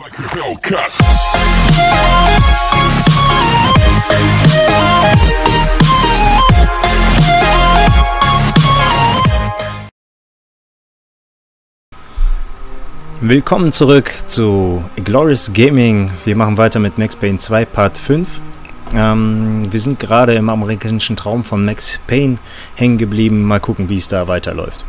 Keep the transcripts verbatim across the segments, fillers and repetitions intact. Like a Hellcat. Willkommen zurück zu Glorious Gaming. Wir machen weiter mit Max Payne zwei Part fünf. Ähm, wir sind gerade im amerikanischen Traum von Max Payne hängen geblieben. Mal gucken, wie es da weiterläuft.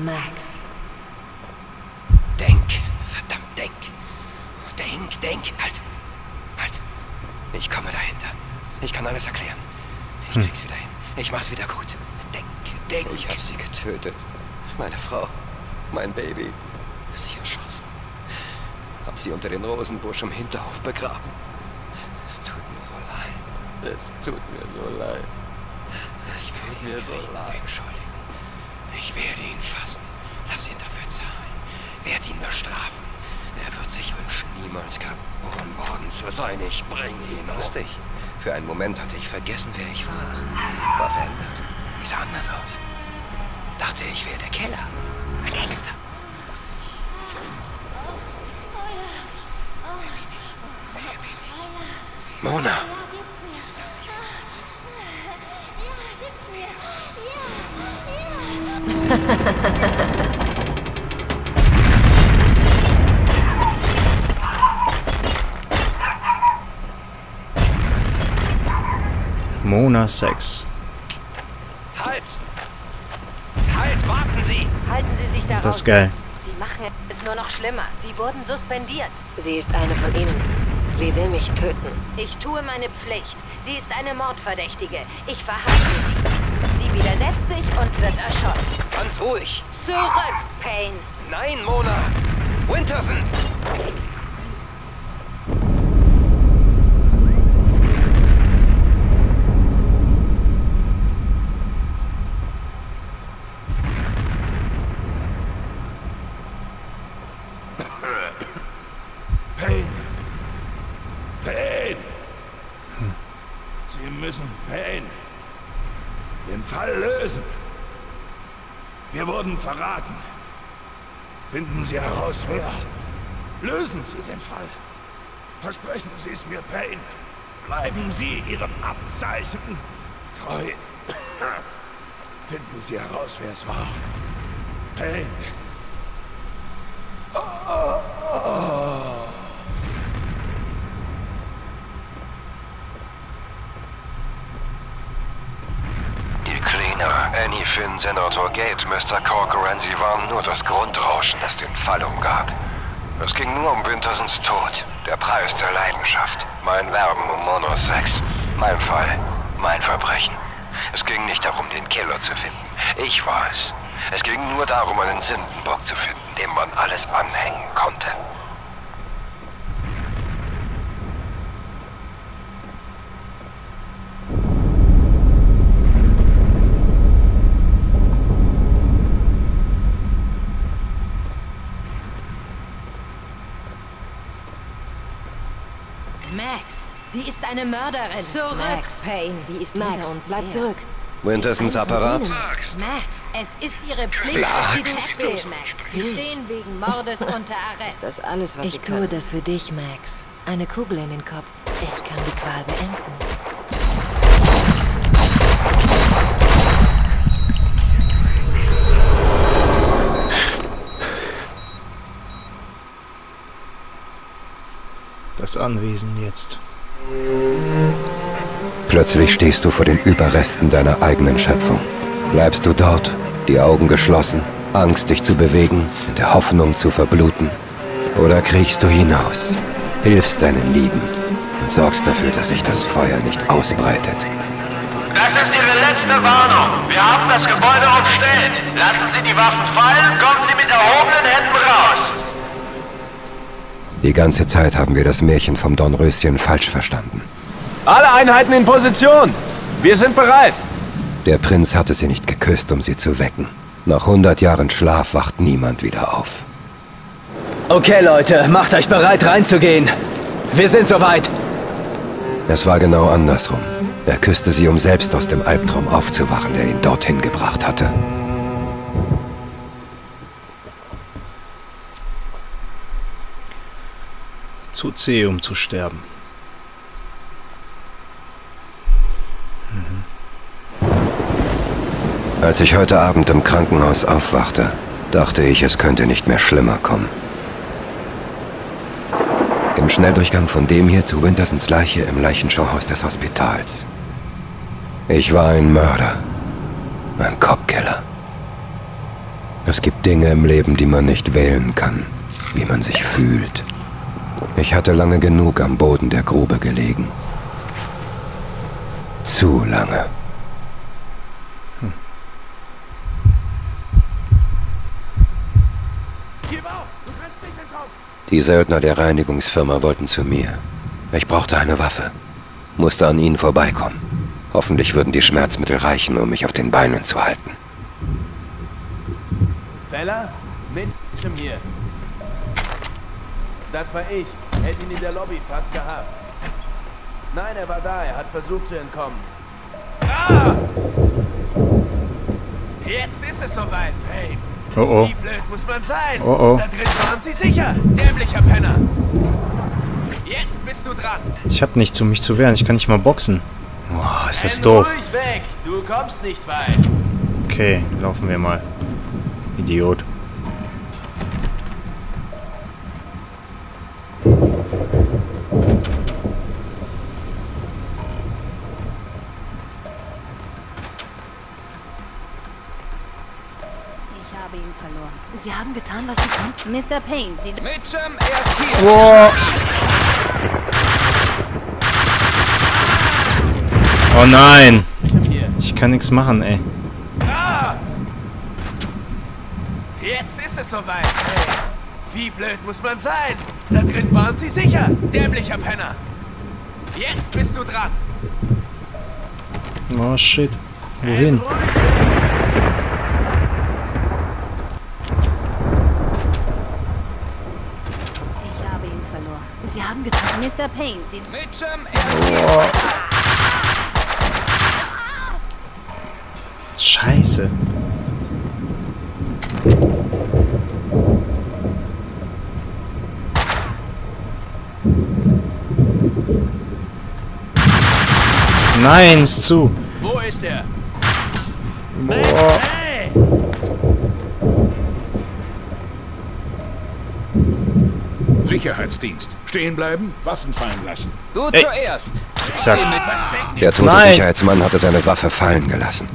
Max. Denk, verdammt, denk. Denk, denk, halt. Halt. Ich komme dahinter. Ich kann alles erklären. Ich hm. krieg's wieder hin. Ich mach's wieder gut. Denk, denk. Ich hab sie getötet. Meine Frau, mein Baby. Sie erschossen. Hab sie unter den Rosenbusch im Hinterhof begraben. Es tut mir so leid. Es tut mir so leid. Es tut mir so leid. Entschuldigung. Ich werde ihn fassen. Lass ihn dafür zahlen. Werd ihn bestrafen. Er wird sich wünschen, niemals geboren worden zu sein. Ich bringe ihn um. Lustig. Für einen Moment hatte ich vergessen, wer ich war. War verändert. Ich sah anders aus. Dachte, ich wäre der Killer. Ein Gangster. Wer bin ich? Wer bin ich? Mona. Mona Sax. Halt! Halt, warten Sie! Halten Sie sich da raus. Das ist geil. Sie machen es nur noch schlimmer. Sie wurden suspendiert. Sie ist eine von ihnen. Sie will mich töten. Ich tue meine Pflicht. Sie ist eine Mordverdächtige. Ich verhafte sie. Widersetzt sich und wird erschossen. Ganz ruhig. Zurück, Payne. Nein, Mona. Winterson. Payne. Payne. Hm. Sie müssen Payne. Den Fall lösen. Wir wurden verraten. Finden Sie heraus, wer. Lösen Sie den Fall. Versprechen Sie es mir, Payne. Bleiben Sie Ihrem Abzeichen treu. Finden Sie heraus, wer es war. Payne. Oh, oh, oh. Annie, Finn, Senator Gate, Mister Corcoran, sie waren nur das Grundrauschen, das den Fall umgab. Es ging nur um Wintersons Tod, der Preis der Leidenschaft, mein Werben um Mona Sax, mein Fall, mein Verbrechen. Es ging nicht darum, den Killer zu finden. Ich war es. Es ging nur darum, einen Sündenbock zu finden, dem man alles anhängen konnte. Sie ist eine Mörderin. Zurück, Max. Payne. Sie ist Max. Hinter uns. Bleib zurück. Wintersons Apparat. Max, es ist ihre Pflicht, dass sie den Schuld, Max. Sie stehen wegen Mordes unter Arrest. Ist das alles, was ich tue, können? Das für dich, Max. Eine Kugel in den Kopf. Ich kann die Qual beenden. Das Anwesen jetzt. Plötzlich stehst du vor den Überresten deiner eigenen Schöpfung. Bleibst du dort, die Augen geschlossen, Angst dich zu bewegen, in der Hoffnung zu verbluten? Oder kriechst du hinaus, hilfst deinen Lieben und sorgst dafür, dass sich das Feuer nicht ausbreitet? Das ist Ihre letzte Warnung. Wir haben das Gebäude umstellt. Lassen Sie die Waffen fallen und kommen Sie mit erhobenen Händen raus. Die ganze Zeit haben wir das Märchen vom Dornröschen falsch verstanden. Alle Einheiten in Position! Wir sind bereit. Der Prinz hatte sie nicht geküsst, um sie zu wecken. Nach hundert Jahren Schlaf wacht niemand wieder auf. Okay, Leute, macht euch bereit, reinzugehen. Wir sind soweit. Es war genau andersrum. Er küsste sie, um selbst aus dem Albtraum aufzuwachen, der ihn dorthin gebracht hatte. Zu zäh, um zu sterben. Mhm. Als ich heute Abend im Krankenhaus aufwachte, dachte ich, es könnte nicht mehr schlimmer kommen. Im Schnelldurchgang von dem hier zu Wintersons Leiche im Leichenschauhaus des Hospitals. Ich war ein Mörder. Ein Kopfkiller. Es gibt Dinge im Leben, die man nicht wählen kann, wie man sich fühlt. Ich hatte lange genug am Boden der Grube gelegen. Zu lange. Hm. Die Söldner der Reinigungsfirma wollten zu mir. Ich brauchte eine Waffe. Musste an ihnen vorbeikommen. Hoffentlich würden die Schmerzmittel reichen, um mich auf den Beinen zu halten. Bella, mit mir. Das war ich. Hätte ihn in der Lobby fast gehabt. Nein, er war da. Er hat versucht zu entkommen. Ah! Jetzt ist es soweit, hey. Oh oh. Wie blöd muss man sein? Oh oh. Da drin waren sie sicher. Dämlicher Penner. Jetzt bist du dran. Ich hab nichts, um mich zu wehren. Ich kann nicht mal boxen. Oh, ist das doof. Weg. Du kommst nicht weit. Okay, laufen wir mal. Idiot. Sie haben getan, was Sie konnten. Mister Payne, Sie... Mitchum, erst hier. Wow. Oh nein. Ich kann nichts machen, ey. Ah. Jetzt ist es soweit. Ey. Wie blöd muss man sein? Da drin waren Sie sicher. Dämlicher Penner. Jetzt bist du dran. Oh shit. Wohin? Mister Payne, Sie... Oh. Scheiße. Nein, ist zu. Wo ist er? Oh. Sicherheitsdienst. Stehen bleiben, Waffen fallen lassen. Du Ey. zuerst. Exakt. Der tote Nein. Sicherheitsmann hatte seine Waffe fallen gelassen.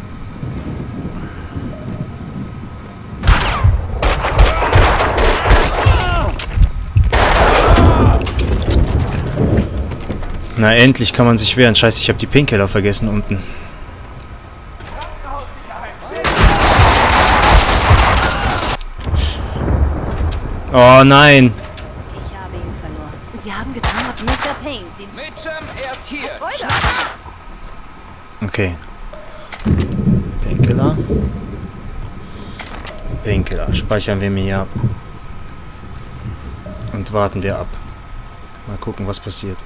Na endlich kann man sich wehren. Scheiße, ich habe die Painkiller vergessen unten. Oh nein. Okay. Painkiller. Painkiller. Speichern wir mir hier ab. Und warten wir ab. Mal gucken, was passiert.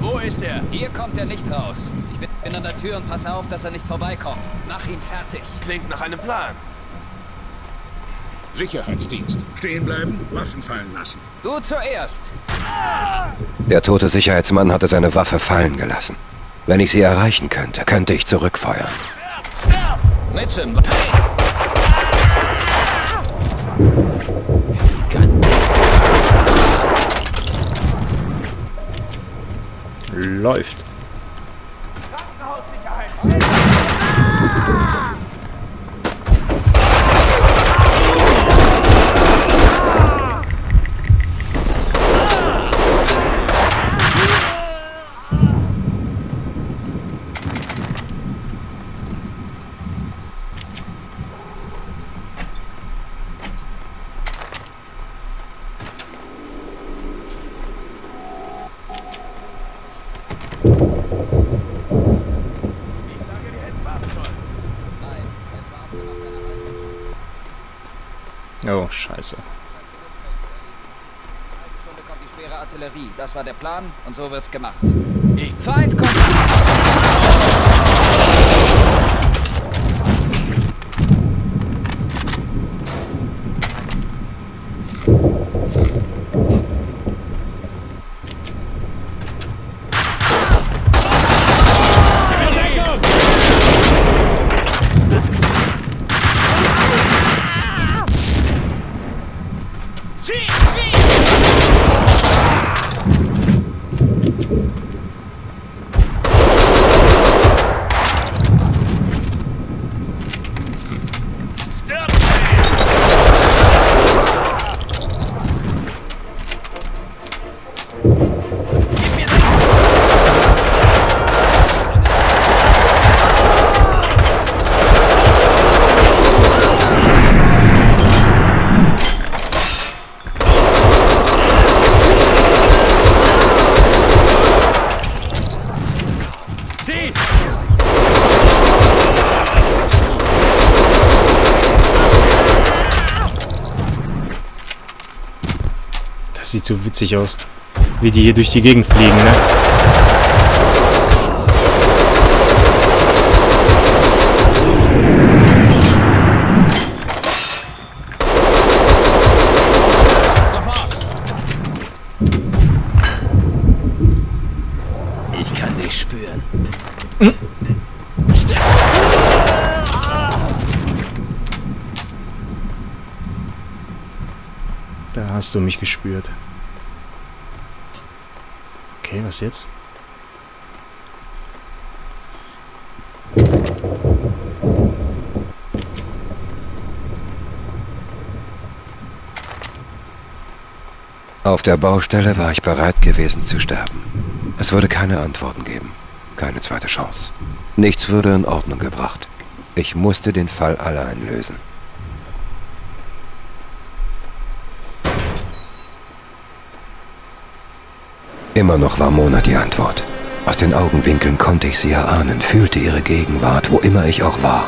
Wo ist er? Hier kommt er nicht raus. Ich bin an der Tür und passe auf, dass er nicht vorbeikommt. Mach ihn fertig. Klingt nach einem Plan. Sicherheitsdienst. Stehen bleiben, Waffen fallen lassen. Du zuerst. Der tote Sicherheitsmann hatte seine Waffe fallen gelassen. Wenn ich sie erreichen könnte, könnte ich zurückfeuern. Mitchum. Läuft. Ach, scheiße. Kommt die schwere Artillerie. Das war der Plan und so wird's gemacht. Ich Feind kommt. Das sieht so witzig aus, wie die hier durch die Gegend fliegen, ne? Ich kann dich spüren. Hm? Da hast du mich gespürt. Okay, was jetzt? Auf der Baustelle war ich bereit gewesen zu sterben. Es würde keine Antworten geben. Keine zweite Chance. Nichts würde in Ordnung gebracht. Ich musste den Fall allein lösen. Immer noch war Mona die Antwort. Aus den Augenwinkeln konnte ich sie erahnen, fühlte ihre Gegenwart, wo immer ich auch war.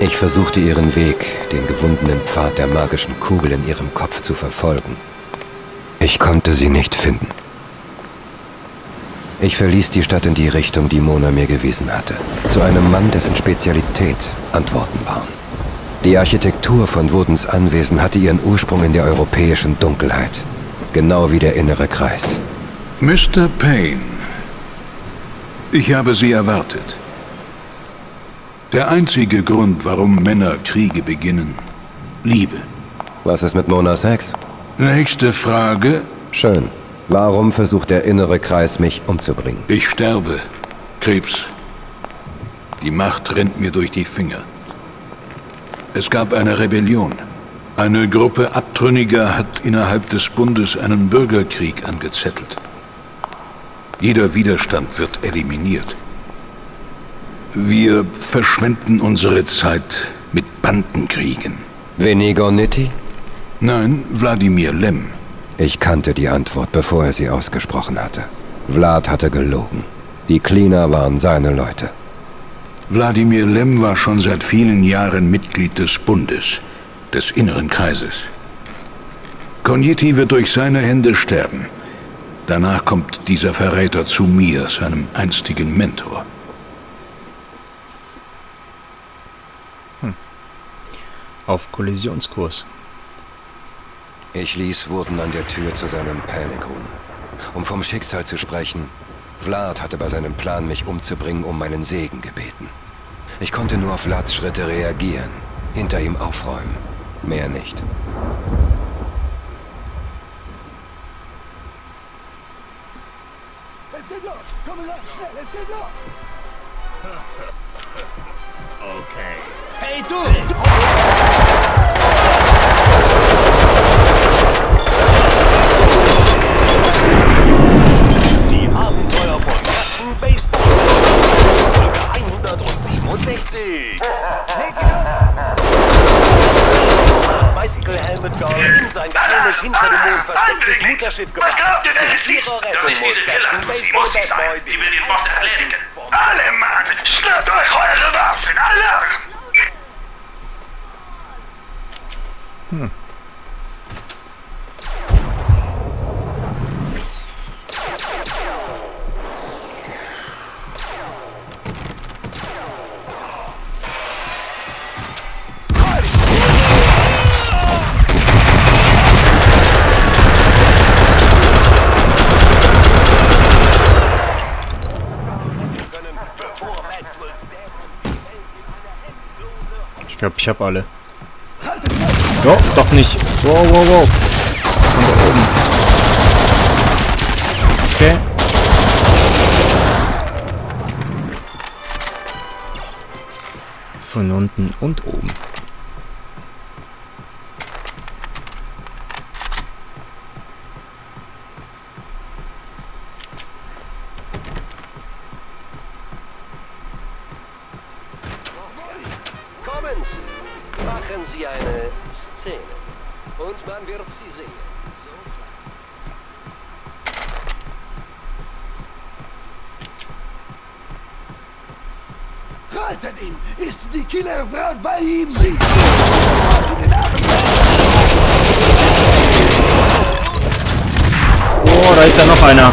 Ich versuchte ihren Weg, den gewundenen Pfad der magischen Kugel in ihrem Kopf zu verfolgen. Ich konnte sie nicht finden. Ich verließ die Stadt in die Richtung, die Mona mir gewiesen hatte. Zu einem Mann, dessen Spezialität Antworten waren. Die Architektur von Woodens Anwesen hatte ihren Ursprung in der europäischen Dunkelheit. Genau wie der innere Kreis. Mister Payne, ich habe Sie erwartet. Der einzige Grund, warum Männer Kriege beginnen, Liebe. Was ist mit Mona Sax? Nächste Frage. Schön. Warum versucht der innere Kreis, mich umzubringen? Ich sterbe. Krebs. Die Macht rennt mir durch die Finger. Es gab eine Rebellion. Eine Gruppe Abtrünniger hat innerhalb des Bundes einen Bürgerkrieg angezettelt. Jeder Widerstand wird eliminiert. Wir verschwenden unsere Zeit mit Bandenkriegen. Vinnie Gognitti? Nein, Vladimir Lem. Ich kannte die Antwort, bevor er sie ausgesprochen hatte. Vlad hatte gelogen. Die Cleaner waren seine Leute. Vladimir Lem war schon seit vielen Jahren Mitglied des Bundes, des inneren Kreises. Gognitti wird durch seine Hände sterben. Danach kommt dieser Verräter zu mir, seinem einstigen Mentor. Hm. Auf Kollisionskurs. Ich ließ Wurden an der Tür zu seinem Panic ruhen. Um vom Schicksal zu sprechen, Vlad hatte bei seinem Plan, mich umzubringen, um meinen Segen gebeten. Ich konnte nur auf Vlads Schritte reagieren, hinter ihm aufräumen, mehr nicht. Es geht los! Komm lang, schnell! Es geht los! Okay. Hey, du! Die Abenteuer von Captain Baseball. Folge hundertsiebenundsechzig. Helmet Gaul in sein geheimes, hinter dem Mond verstecktes Mutterschiff gebracht. Was glaubt ihr denn, es ist? Doch nicht diese Killer, sie muss sie sein. Sie will den Boss erledigen. Alle Mann, schnappt euch eure Waffen, Alarm! Hm, Ich glaube, ich habe alle. Oh, doch nicht. Wow, wow, wow. Von da oben. Okay. Von unten und oben. Machen Sie eine Szene und man wird sie sehen. So. Haltet ihn! Ist die Killerbraut bei ihm? Sie aus den Armen! Oh, da ist ja noch einer.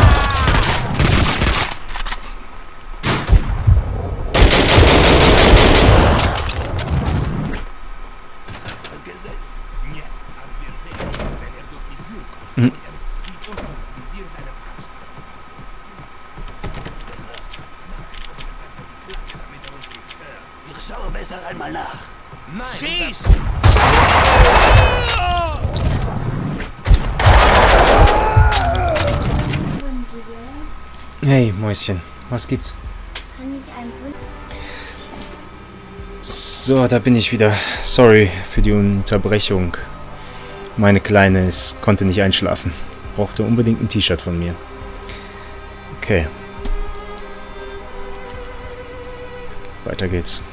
Schau besser einmal nach. Nein. Schieß! Hey, Mäuschen, was gibt's? Kann ich einen? So, da bin ich wieder. Sorry für die Unterbrechung. Meine Kleine ist, konnte nicht einschlafen. Brauchte unbedingt ein T-Shirt von mir. Okay. Weiter geht's.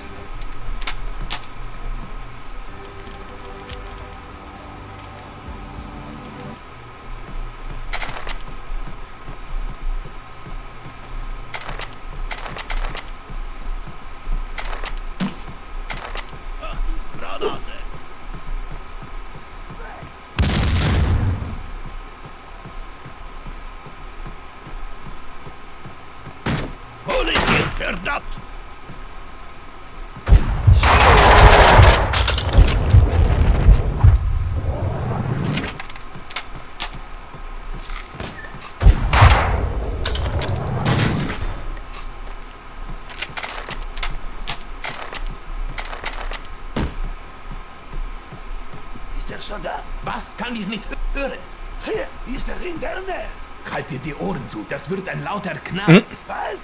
Was kann ich nicht hören? Hier, hier ist der Ring der Nähe. Haltet die Ohren zu, das wird ein lauter Knall. Hm? Was?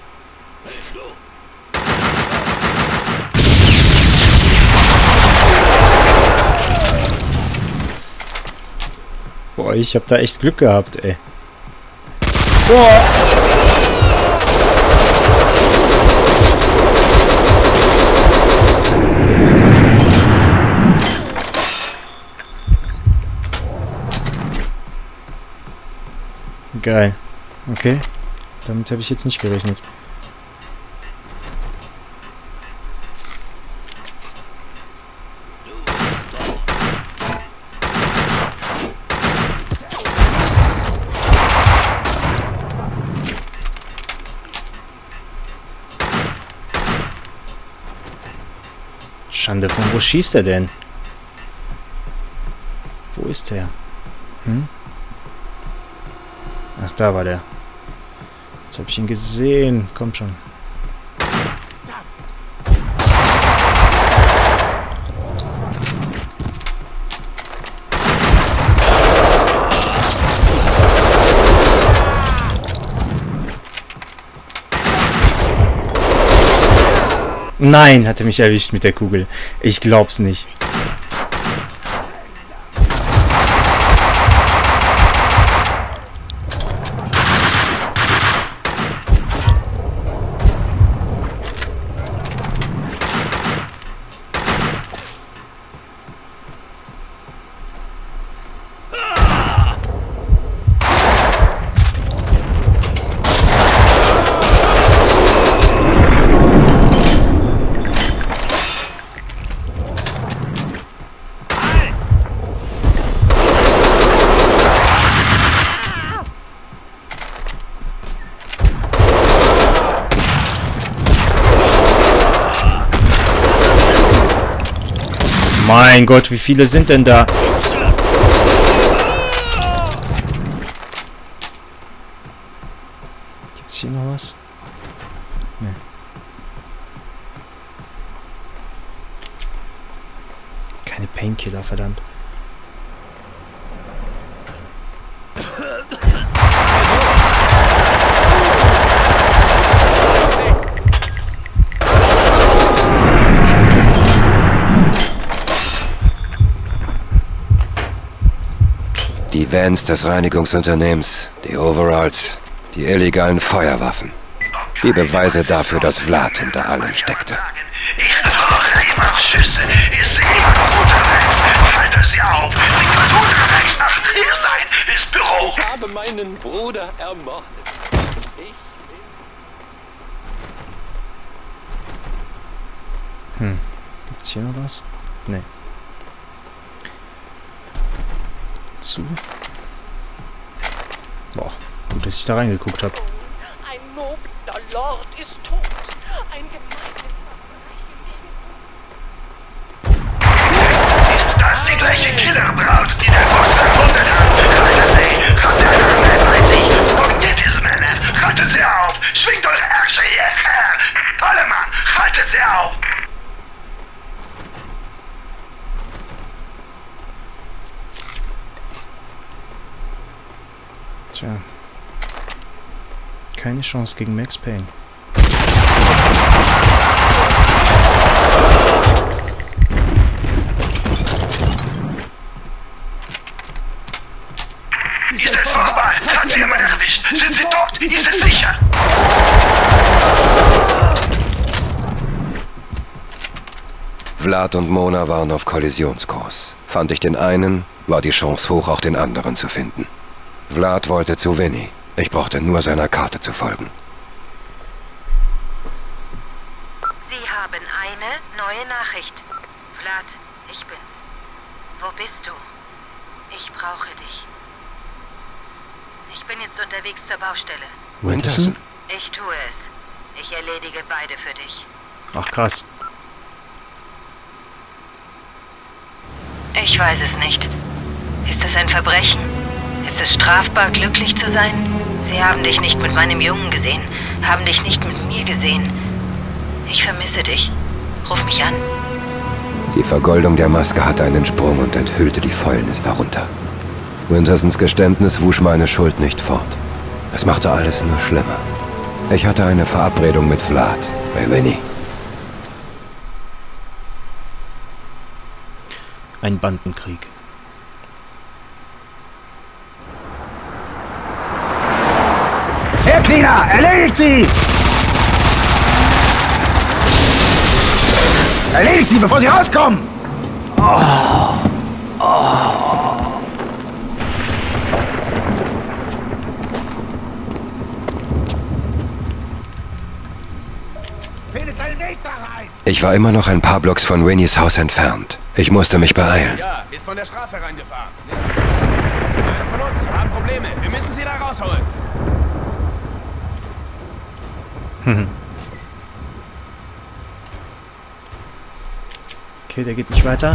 Boah, ich hab da echt Glück gehabt, ey. Boah. Geil. Okay. Damit habe ich jetzt nicht gerechnet. Schande, von wo schießt er denn? Wo ist er? Hm? Ach, da war der. Jetzt habe ich ihn gesehen. Kommt schon. Nein, hat er mich erwischt mit der Kugel. Ich glaub's nicht. Mein Gott, wie viele sind denn da? Gibt's hier noch was? Nee. Painkiller, verdammt. Die Vans des Reinigungsunternehmens, die Overalls, die illegalen Feuerwaffen. Die Beweise dafür, dass Vlad hinter allem steckte. Ich brauche immer Schüsse. Ich sehe immer unterwegs. Fällt es ja auf. Sie wird unterwegs nach hier sein. Ist Büro. Ich habe meinen Bruder ermordet. Ich hm. Gibt's hier noch was? Nee. Zu. Boah, gut, dass ich da reingeguckt habe. Ein nobler Lord ist tot. Ein gemeinsamer. Ist das die gleiche Killerbraut, die der Boss erfunden hat? Rettet sie! Rettet sie! Gognitti ist Männer! Rettet sie auf! Schwingt eure Ärsche hierher! Alle Mann, rettet sie auf! Tja. Keine Chance gegen Max Payne. Ist es vorbei? Hat sie jemand erwischt? Sind sie tot? Ist es sicher? Vlad und Mona waren auf Kollisionskurs. Fand ich den einen, war die Chance hoch, auch den anderen zu finden. Vlad wollte zu Vinnie. Ich brauchte nur seiner Karte zu folgen. Sie haben eine neue Nachricht. Vlad, ich bin's. Wo bist du? Ich brauche dich. Ich bin jetzt unterwegs zur Baustelle. Winterson? Ich tue es. Ich erledige beide für dich. Ach krass. Ich weiß es nicht. Ist das ein Verbrechen? Ist es strafbar, glücklich zu sein? Sie haben dich nicht mit meinem Jungen gesehen, haben dich nicht mit mir gesehen. Ich vermisse dich. Ruf mich an. Die Vergoldung der Maske hatte einen Sprung und enthüllte die Fäulnis darunter. Wintersons Geständnis wusch meine Schuld nicht fort. Es machte alles nur schlimmer. Ich hatte eine Verabredung mit Vlad, bei Vinnie. Ein Bandenkrieg. Cleaner, erledigt sie! Erledigt sie, bevor sie rauskommen! Oh, oh. Ich war immer noch ein paar Blocks von Winnies Haus entfernt. Ich musste mich beeilen. Ja, ist von der Straße reingefahren. Einer von uns, wir haben Probleme. Wir müssen sie da rausholen. Okay, der geht nicht weiter.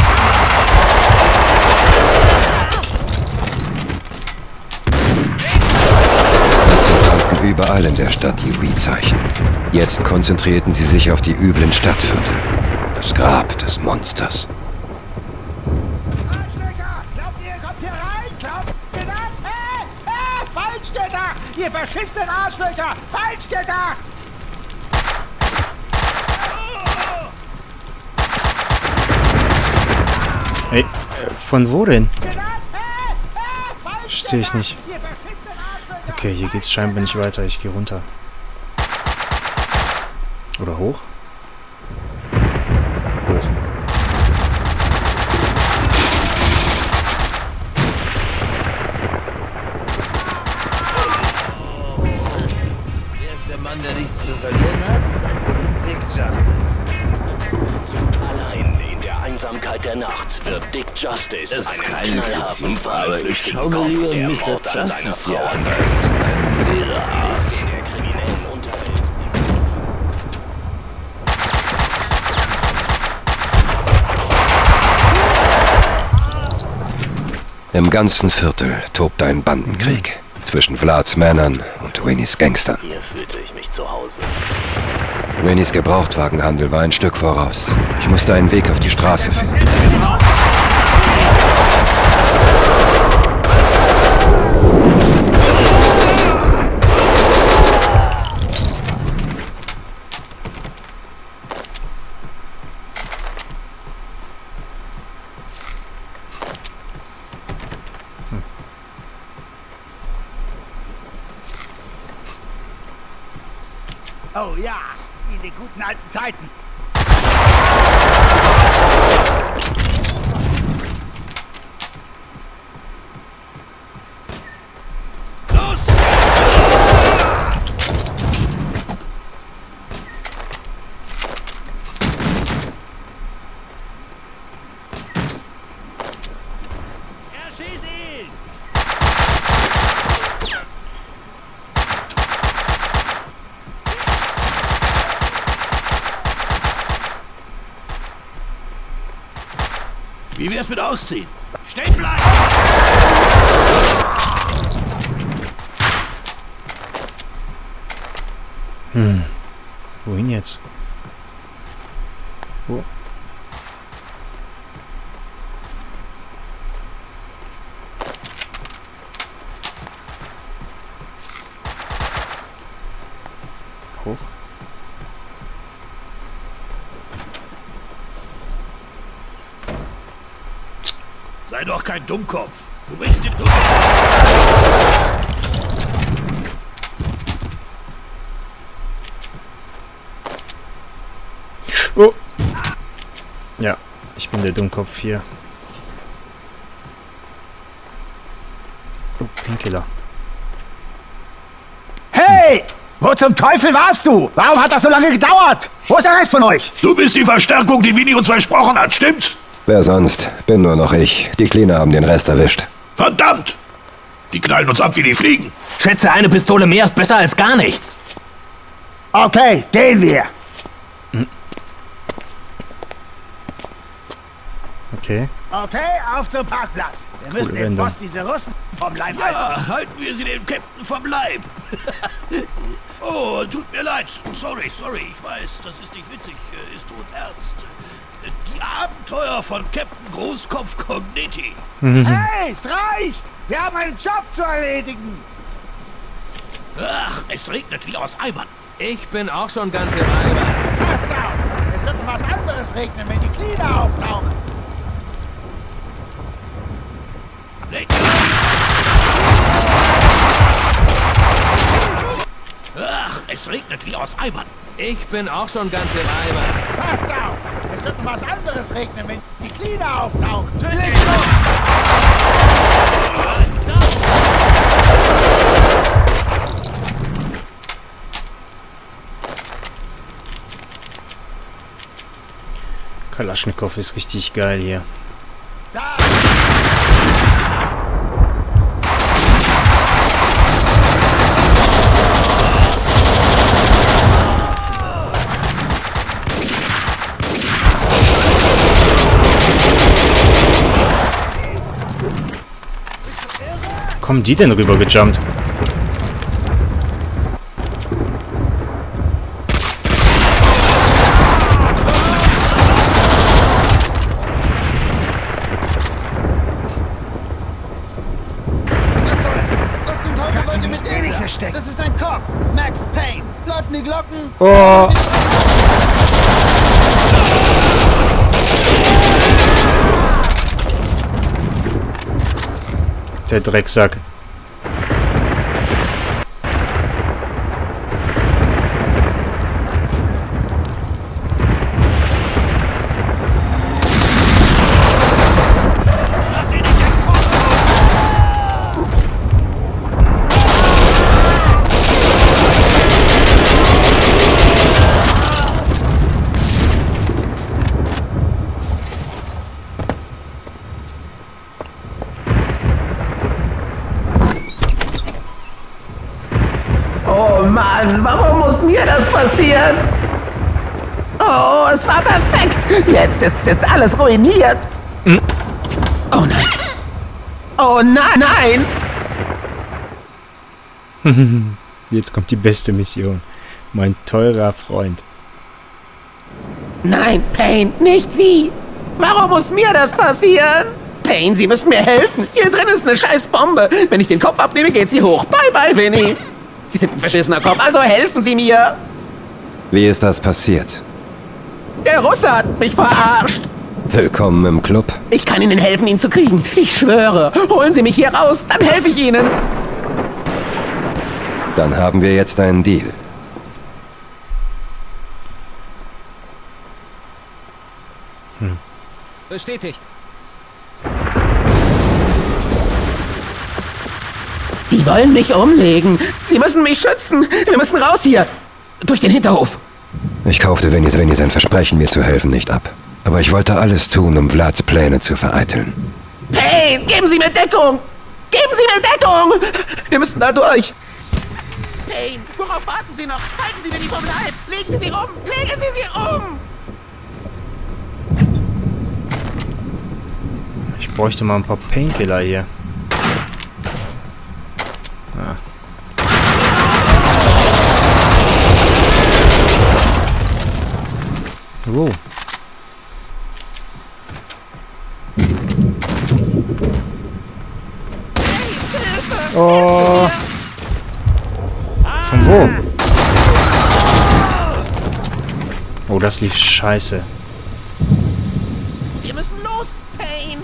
Kurz brannten überall in der Stadt die Wii-Zeichen. Jetzt konzentrierten sie sich auf die üblen Stadtviertel. Das Grab des Monsters. Falsch gedacht! Ihr verschissenen Arschlöcher! Falsch gedacht! Hey, von wo denn? Verstehe ich nicht. Okay, hier geht's scheinbar nicht weiter. Ich gehe runter. Oder hoch? Hoch. Wer ist der Mann, der nichts zu verlieren hat? Dick Justice. Allein in der Einsamkeit der Nacht. Dick Justice, das ist kein Prinzip, aber ich schaue mir lieber Mister Justice hier an. Das ist ein leerer Arsch. In der kriminellen Unterwelt. Im ganzen Viertel tobte ein Bandenkrieg zwischen Vlads Männern und Winnies Gangstern. Hier fühlte ich mich zu Hause. Winnies Gebrauchtwagenhandel war ein Stück voraus. Ich musste einen Weg auf die Straße finden. Oh ja, in den guten alten Zeiten. Wie wär's mit Ausziehen? Stehen bleiben! Hm. Wohin jetzt? Wo? Hoch? Sei doch kein Dummkopf. Du brichst den Dummkopf. Oh. Ja, ich bin der Dummkopf hier. Oh, den Killer. Hey! Wo zum Teufel warst du? Warum hat das so lange gedauert? Wo ist der Rest von euch? Du bist die Verstärkung, die Vinnie uns versprochen hat, stimmt's? Wer sonst? Bin nur noch ich. Die Cleaner haben den Rest erwischt. Verdammt! Die knallen uns ab wie die Fliegen. Schätze, eine Pistole mehr ist besser als gar nichts. Okay, gehen wir. Hm. Okay. Okay, auf zum Parkplatz. Wir Coole müssen den Boss diese Russen vom Leib ja, halten. halten wir sie dem Captain vom Leib. Oh, tut mir leid. Sorry, sorry. Ich weiß, das ist nicht witzig. Ist tot ernst. Die Abenteuer von Captain Großkopf Gognitti. Hey, es reicht! Wir haben einen Job zu erledigen! Ach, es regnet wie aus Eimern. Ich bin auch schon ganz im Eimer. Passt auf! Es wird was anderes regnen, wenn die Glieder auftauchen. Ach, es regnet wie aus Eimern. Ich bin auch schon ganz im Eimer. Passt auf! Es wird was anderes regnen, wenn die Glieder auftauchen. Kalaschnikow ist richtig geil hier. Da. Kommen die denn rüber gejumpt? Das ist ein Kopf. Max Payne. Läuten die Glocken. Oh. Der Drecksack. Mann, warum muss mir das passieren? Oh, es war perfekt. Jetzt ist, ist alles ruiniert. Hm? Oh nein. Oh nein, nein. Jetzt kommt die beste Mission. Mein teurer Freund. Nein, Payne, nicht Sie. Warum muss mir das passieren? Payne, Sie müssen mir helfen. Hier drin ist eine scheiß Bombe. Wenn ich den Kopf abnehme, geht sie hoch. Bye, bye, Vinnie. Sie sind ein verschissener Kopf, also helfen Sie mir! Wie ist das passiert? Der Russe hat mich verarscht! Willkommen im Club. Ich kann Ihnen helfen, ihn zu kriegen. Ich schwöre. Holen Sie mich hier raus, dann helfe ich Ihnen. Dann haben wir jetzt einen Deal. Hm. Bestätigt. Die wollen mich umlegen. Sie müssen mich schützen. Wir müssen raus hier. Durch den Hinterhof. Ich kaufte Vinnie sein Versprechen, mir zu helfen, nicht ab. Aber ich wollte alles tun, um Vlads Pläne zu vereiteln. Hey, geben Sie mir Deckung! Geben Sie mir Deckung! Wir müssen da durch! Hey, worauf warten Sie noch? Halten Sie mir die Formel ein! Legen Sie sie um! Legen Sie sie um! Ich bräuchte mal ein paar Painkiller hier. Ah. Wow. Oh. Von wo? Oh, das lief scheiße. Wir müssen los, Payne.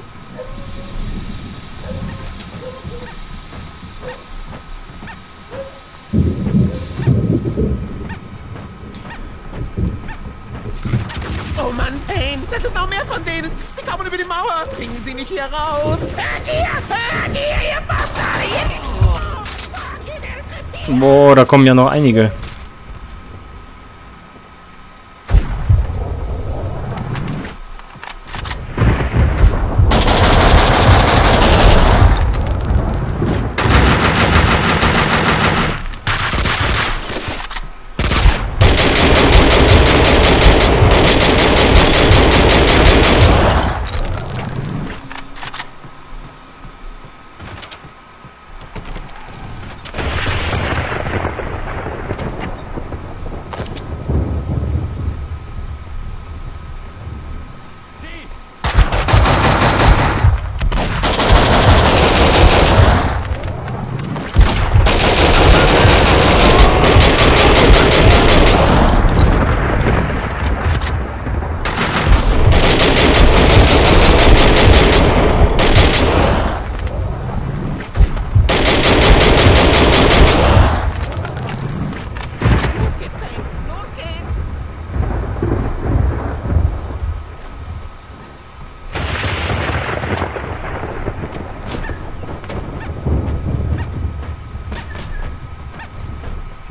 Oh Mann, Payne, das sind noch mehr von denen. Sie kommen über die Mauer. Bringen Sie mich hier raus. Hört ihr, hört ihr, ihr Bastarde! Boah, da kommen ja noch einige.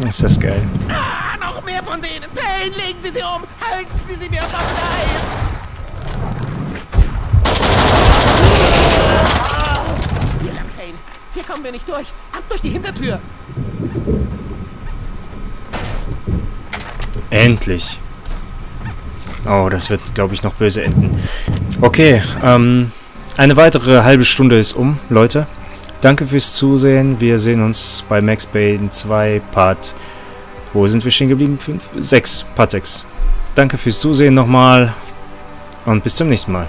Ist das geil. Ah, noch mehr von denen. Payne, legen Sie sie um. Halten Sie sie mir auf das Bein. Hier lang, Payne. Hier kommen wir nicht durch. Ab durch die Hintertür. Endlich. Oh, das wird, glaube ich, noch böse enden. Okay, ähm, eine weitere halbe Stunde ist um, Leute. Danke fürs Zusehen. Wir sehen uns bei Max Payne zwei Part... Wo sind wir stehen geblieben? fünf? sechs. Part sechs. Danke fürs Zusehen nochmal. Und bis zum nächsten Mal.